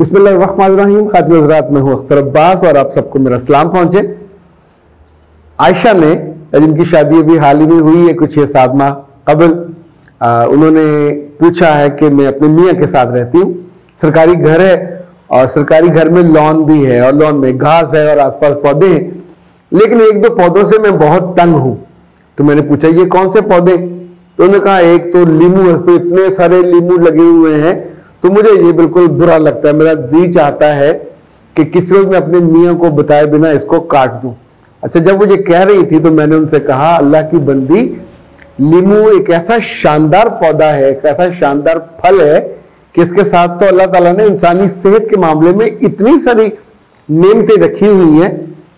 बिस्मिल्लाहिर्रहमानिर्रहीम। खातिम हज़रात, मैं हूँ अख्तर अब्बास और आप सबको मेरा सलाम पहुँचे। आयशा ने, जिनकी शादी अभी हाल ही में हुई है कुछ 7 माह कबल, उन्होंने पूछा है कि मैं अपने मियाँ के साथ रहती हूँ, सरकारी घर है और सरकारी घर में लॉन भी है और लॉन में घास है और आसपास पौधे हैं, लेकिन 1-2 पौधों से मैं बहुत तंग हूँ। तो मैंने पूछा ये कौन से पौधे, तो उन्होंने कहा एक तो लीमू है, उस पर इतने सारे लीमू लगे हुए हैं, तो मुझे ये बिल्कुल बुरा लगता है, मेरा दिल चाहता है कि किसी रोज मैं अपने मियाँ को बताए बिना इसको काट दूं। अच्छा, जब वो ये कह रही थी तो मैंने उनसे कहा, अल्लाह की बंदी, लीमू एक ऐसा शानदार पौधा है, एक ऐसा शानदार फल है कि इसके साथ तो अल्लाह ताला ने इंसानी सेहत के मामले में इतनी सारी नेमतें रखी हुई हैं।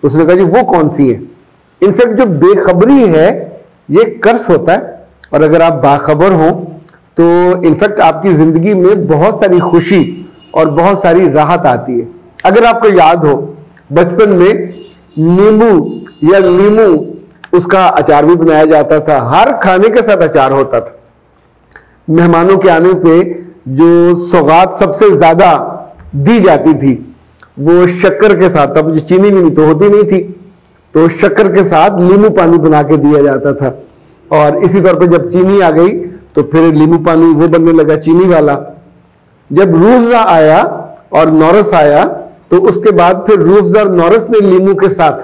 उसने कहा जी वो कौन सी है। इनफैक्ट जो बेखबरी है ये कर्ज होता है, और अगर आप बाखबर हों तो इनफैक्ट आपकी ज़िंदगी में बहुत सारी खुशी और बहुत सारी राहत आती है। अगर आपको याद हो, बचपन में नींबू या लीमू, उसका अचार भी बनाया जाता था, हर खाने के साथ अचार होता था। मेहमानों के आने पे जो सौगात सबसे ज़्यादा दी जाती थी वो शक्कर के साथ, तब चीनी भी नहीं तो होती नहीं थी, तो शक्कर के साथ नींबू पानी बना के दिया जाता था। और इसी तौर पर जब चीनी आ गई तो फिर नींबू पानी वो बनने लगा चीनी वाला। जब रूह अफ़ज़ा आया और नौरस आया तो उसके बाद फिर रूह अफ़ज़ा और नौरस ने नींबू के साथ,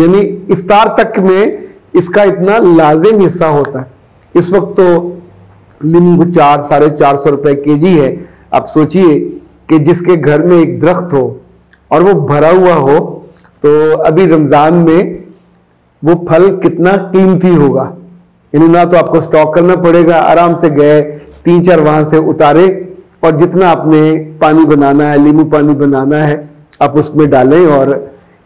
यानी इफ्तार तक में इसका इतना लाजिम हिस्सा होता है। इस वक्त तो नींबू 400-450 रुपए केजी है। आप सोचिए कि जिसके घर में एक दरख्त हो और वो भरा हुआ हो तो अभी रमज़ान में वो फल कितना कीमती होगा। यानी ना तो आपको स्टॉक करना पड़ेगा, आराम से गए 3-4 वहाँ से उतारे और जितना आपने पानी बनाना है, नींबू पानी बनाना है, आप उसमें डालें। और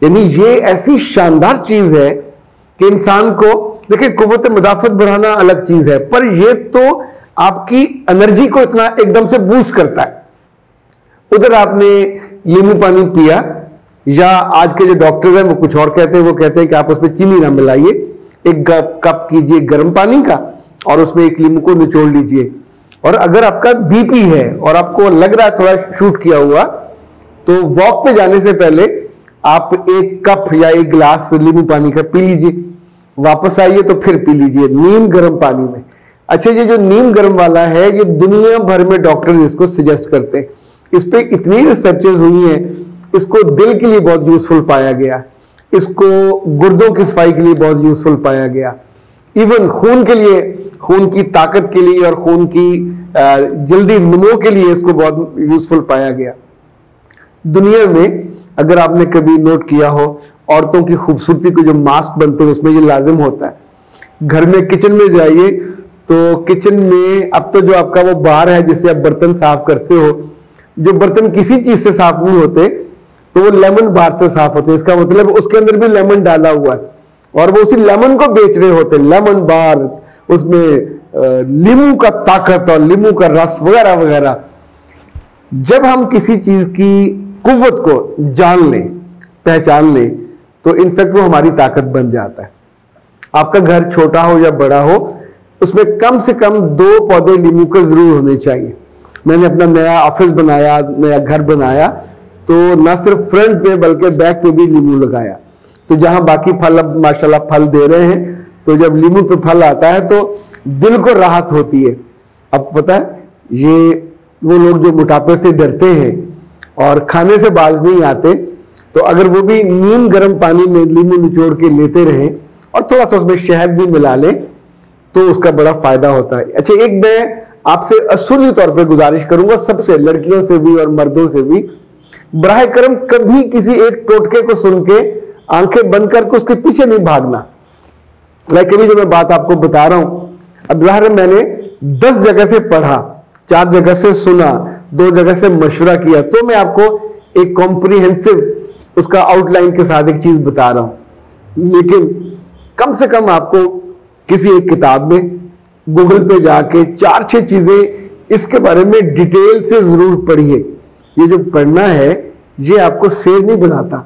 यानी ये ऐसी शानदार चीज़ है कि इंसान को, देखिए कुव्वत मुदाफ़त बढ़ाना अलग चीज़ है, पर ये तो आपकी एनर्जी को इतना एकदम से बूस्ट करता है। उधर आपने नींबू पानी पिया, या आज के जो डॉक्टर्स हैं वो कुछ और कहते हैं, वो कहते हैं कि आप उसमें चीनी ना मिलाइए, एक कप कीजिए गर्म पानी का और उसमें एक नींबू को निचोड़ लीजिए। और अगर आपका बीपी है और आपको लग रहा है थोड़ा शूट किया हुआ, तो वॉक पे जाने से पहले आप एक कप या एक गिलास नींबू पानी का पी लीजिए, वापस आइए तो फिर पी लीजिए नीम गर्म पानी में। अच्छा, ये जो नीम गर्म वाला है ये दुनिया भर में डॉक्टर इसको सजेस्ट करते हैं, इस पर इतनी रिसर्चेज हुई हैं, इसको दिल के लिए बहुत यूजफुल पाया गया, इसको गुर्दों की सफाई के लिए बहुत यूजफुल पाया गया, इवन खून के लिए, खून की ताकत के लिए और खून की जल्दी नमो के लिए इसको बहुत यूजफुल पाया गया। दुनिया में अगर आपने कभी नोट किया हो, औरतों की खूबसूरती के जो मास्क बनते हैं उसमें ये लाजिम होता है। घर में किचन में जाइए तो किचन में अब तो जो आपका वो बार है जिससे आप बर्तन साफ करते हो, जो बर्तन किसी चीज से साफ नहीं होते तो वो लेमन बार से साफ होते हैं। इसका मतलब उसके अंदर भी लेमन डाला हुआ है और वो उसी लेमन को बेच रहे होते हैं, लेमन बार, उसमें नींबू का ताकत और नींबू का रस वगैरह वगैरह। जब हम किसी चीज की कुव्वत को जान लें, पहचान लें, तो इनफैक्ट वो हमारी ताकत बन जाता है। आपका घर छोटा हो या बड़ा हो, उसमें कम से कम 2 पौधे नींबू के जरूर होने चाहिए। मैंने अपना नया ऑफिस बनाया, नया घर बनाया, तो ना सिर्फ फ्रंट पे बल्कि बैक पे भी नींबू लगाया। तो जहाँ बाकी फल अब माशाल्लाह फल दे रहे हैं, तो जब नींबू पे फल आता है तो दिल को राहत होती है। अब पता है ये वो लोग जो मोटापे से डरते हैं और खाने से बाज नहीं आते, तो अगर वो भी नीम गर्म पानी में नींबू निचोड़ के लेते रहें और थोड़ा सा उसमें शहद भी मिला लें तो उसका बड़ा फायदा होता है। अच्छा, एक मैं आपसे असूली तौर पर गुजारिश करूँगा सबसे, लड़कियों से भी और मर्दों से भी, बराह करम कभी किसी एक टोटके को सुन के आंखें बंद करके उसके पीछे नहीं भागना। लेकिन जो मैं बात आपको बता रहा हूं, अब बराह मैंने 10 जगह से पढ़ा, 4 जगह से सुना, 2 जगह से मशवरा किया, तो मैं आपको एक कॉम्प्रिहेंसिव उसका आउटलाइन के साथ एक चीज बता रहा हूं। लेकिन कम से कम आपको किसी एक किताब में, गूगल पे जाके 4-6 चीजें इसके बारे में डिटेल से जरूर पढ़िए। ये जो पढ़ना है ये आपको शेर नहीं बनाता,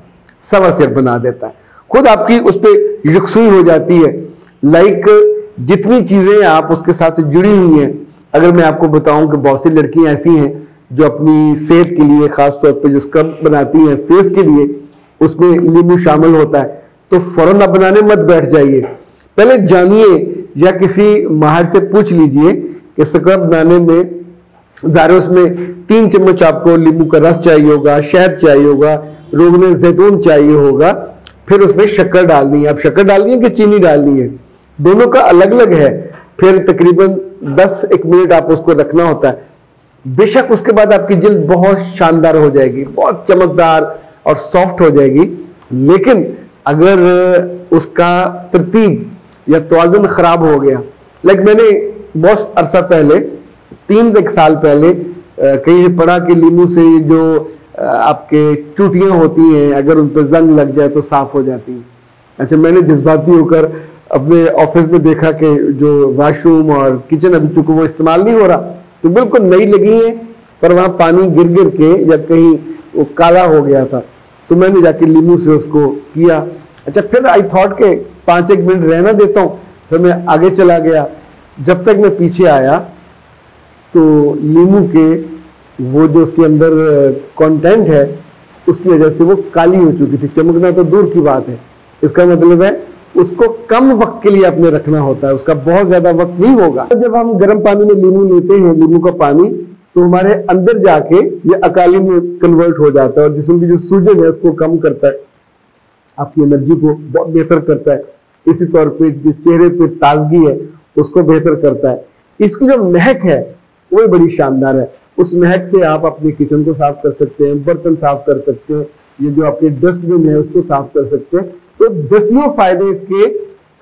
सवा शेर बना देता है, खुद आपकी उस पर यकसुई हो जाती है। लाइक जितनी चीज़ें आप उसके साथ जुड़ी हुई हैं, अगर मैं आपको बताऊं कि बहुत सी लड़कियां ऐसी हैं जो अपनी सेहत के लिए खास तौर पे जो स्क्रब बनाती हैं फेस के लिए, उसमें नींबू शामिल होता है। तो फौरन ना बनाने मत बैठ जाइए, पहले जानिए या किसी माहिर से पूछ लीजिए कि स्क्रब बनाने में ज़ाहिर उसमें 3 चम्मच आपको नींबू का रस चाहिए होगा, शहद चाहिए होगा, रोगन जैतून चाहिए होगा, फिर उसमें शक्कर डालनी है। आप शक्कर डालनी है कि चीनी डालनी है, दोनों का अलग अलग है। फिर तकरीबन 10-1 मिनट आप उसको रखना होता है। बेशक उसके बाद आपकी जिल्द बहुत शानदार हो जाएगी, बहुत चमकदार और सॉफ्ट हो जाएगी, लेकिन अगर उसका तरतीब या तवाज़ुन ख़राब हो गया, लाइक मैंने बहुत अरसा पहले 3-1 साल पहले कहीं पढ़ा कि नींबू से जो आपके चुटियाँ होती हैं अगर उन पर जंग लग जाए तो साफ़ हो जाती हैं। अच्छा, मैंने जज्बाती होकर अपने ऑफिस में देखा कि जो वाशरूम और किचन अभी चूँकि वो इस्तेमाल नहीं हो रहा तो बिल्कुल नई लगी है, पर वहाँ पानी गिर गिर के या कहीं वो काला हो गया था, तो मैंने जाके नींबू से उसको किया। अच्छा, फिर आई थॉट के 5-1 मिनट रहना देता हूँ, फिर मैं आगे चला गया। जब तक मैं पीछे आया तो नींबू के वो जो उसके अंदर कंटेंट है उसकी वजह से वो काली हो चुकी थी। चमकना तो दूर की बात है, इसका मतलब है उसको कम वक्त के लिए आपने रखना होता है, उसका बहुत ज्यादा वक्त नहीं होगा। जब हम गर्म पानी में नींबू लेते हैं, नींबू का पानी, तो हमारे अंदर जाके ये अकाली में कन्वर्ट हो जाता है और जिसम की जो सूजन है उसको कम करता है, आपकी एनर्जी को बहुत बेहतर करता है। इसी तौर पे जो चेहरे पे ताजगी है उसको बेहतर करता है। इसकी जो महक है वो बड़ी शानदार है, उस महक से आप अपने किचन को साफ कर सकते हैं, बर्तन साफ कर सकते हैं, ये जो आपके डस्टबिन है उसको साफ कर सकते हैं। तो 10यों फायदे इसके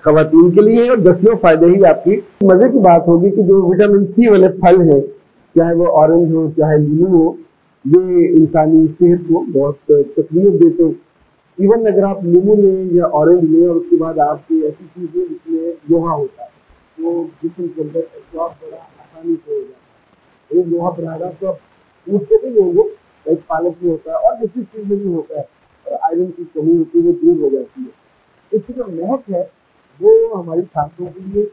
खवातीन के लिए और 10यों फायदे ही आपकी। मजे की बात होगी कि जो विटामिन C वाले फल हैं, चाहे वो ऑरेंज हो चाहे नींबू हो, ये इंसानी सेहत को बहुत तकलीफ देते हैं। इवन अगर आप नींबू लें या ऑरेंज लें और उसके बाद आपकी ऐसी चीज़ें जिसमें लोहा होता है वो जिसम के अंदर एब्जॉर्ब बड़ा आसानी से हो जाता है। एक लोहा बनाना तो आप दूध से भी लेंगे, एक पालक में होता है और किसी चीज़ में भी होता है, आयरन की कमी होती है वो दूर हो जाती है। इसकी जो महक है वो हमारी सांसों के लिए,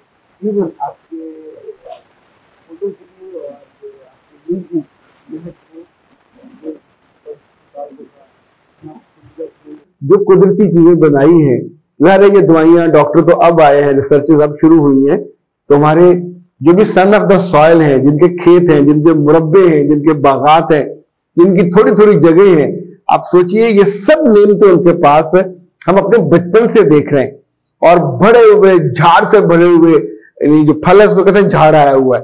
इवन आपके फोटो के लिए और आपके दिल की महक को जो कुदरती चीज़ें बनाई हैं। ज़ाहिर है ये दवाइयाँ डॉक्टर तो अब आए हैं, रिसर्चेज अब शुरू हुई हैं, तो हमारे जो भी सन ऑफ द सॉयल हैं, जिनके खेत हैं, जिनके मुरब्बे हैं, जिनके बागात हैं, जिनकी थोड़ी थोड़ी जगह हैं, आप सोचिए ये सब नेमतें उनके पास है। हम अपने बचपन से देख रहे हैं और बड़े हुए झाड़ से बड़े हुए जो फल है उसको कहते हैं झाड़ आया हुआ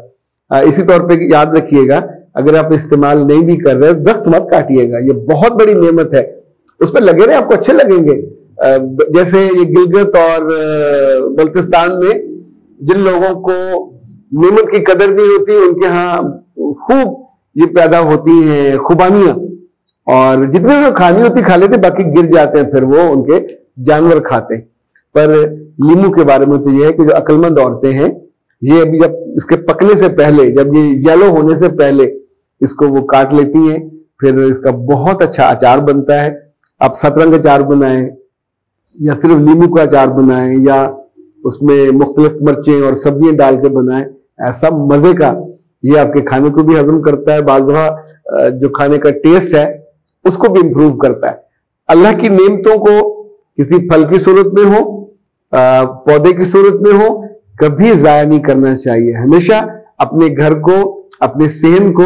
है। इसी तौर पे याद रखिएगा, अगर आप इस्तेमाल नहीं भी कर रहे दरख्त मत काटिएगा, ये बहुत बड़ी नेमत है, उस पर लगे रहे, आपको अच्छे लगेंगे। जैसे ये गिलगित और बल्तिस्तान में जिन लोगों को नेमत की कदर नहीं होती उनके यहाँ खूब ये पैदा होती है खुबानियाँ, और जितने जो खानी होती खा लेते, बाकी गिर जाते हैं, फिर वो उनके जानवर खाते हैं। पर नींबू के बारे में तो ये है कि जो अक्लमंद औरतें हैं ये अभी जब इसके पकने से पहले, जब ये येलो होने से पहले इसको वो काट लेती हैं, फिर इसका बहुत अच्छा अचार बनता है। आप सतरंग अचार बनाएं या सिर्फ नींबू का अचार बनाएं या उसमें मुख्तलिफ मिर्चें और सब्जियाँ डाल के बनाएं, ऐसा मज़े का। ये आपके खाने को भी हजम करता है, बाजवा जो खाने का टेस्ट है उसको भी इम्प्रूव करता है। अल्लाह की नेमतों को किसी फल की सूरत में हो, पौधे की सूरत में हो, कभी ज़ाया नहीं करना चाहिए। हमेशा अपने घर को, अपने सेहन को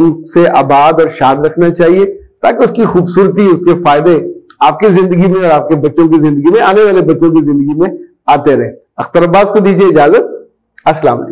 उनसे आबाद और शाद रखना चाहिए, ताकि उसकी खूबसूरती, उसके फायदे आपकी जिंदगी में और आपके बच्चों की जिंदगी में, आने वाले बच्चों की जिंदगी में आते रहे। अख्तर अब्बास को दीजिए इजाजत। अस्सलाम वालेकुम।